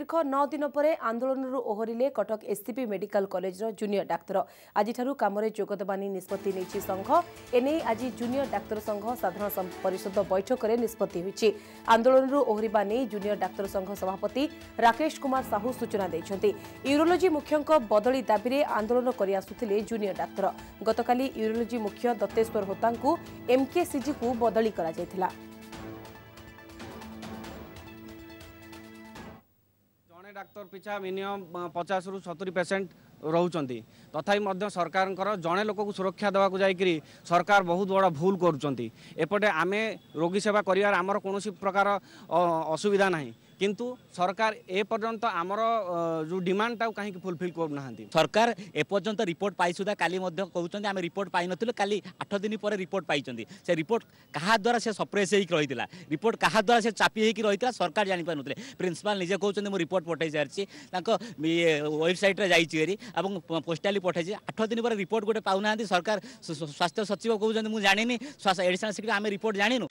दीर्घ 9 दिन परे आंदोलन ओहरिले कटक एससीपी मेडिकल कॉलेज रो जूनियर डाक्तर आज कम जोगदेवानी निष्पत्ति नहीं संघ एने आज जूनियर डाक्तर संघ साधारण परिषद बैठक में निष्पत्ति आंदोलन ओहरिबा नहीं जूनियर डाक्तर संघ सभापति राकेश कुमार साहू सूचना देइछन्ती। यूरोलोजी मुख्य बदली दाबी में आंदोलन करते जूनियर डाक्तर गतकाली यूरोलोजी मुख्य दत्तेश्वर होता एमकेसीजी को बदली करा जायथिला। जड़े डाक्तर पिछा मिनिमम 50 से 70 पेसेंट रोचंती तथा सरकार जड़े लोक को सुरक्षा देवाक जाकि सरकार बहुत बड़ा भूल करपटे आम रोगी सेवा करमर कौन प्रकार असुविधा ना किंतु सरकार एपर्यंत आमर जो डिमांडटा कहीं फुलफिल करना सरकार एपर्यंत रिपोर्ट पाई सुधा काली कहते आम रिपोर्ट पाई नु का 8 दिन पर रिपोर्ट पाई से रिपोर्ट क्या द्वारा से सप्रेस होती रिपोर्ट क्या द्वारा से चापी होता सरकार जानीपार ना प्रिंसिपल निजे कहते मुझे रिपोर्ट पठाई सारी वेबसाइट जाइए और पोस्टाली पठाई 8 दिन पर रिपोर्ट गोटे पाऊना सरकार स्वास्थ्य सचिव कहते मुझे जानी एडिशनल सेक्रेटरी आम रिपोर्ट जानू।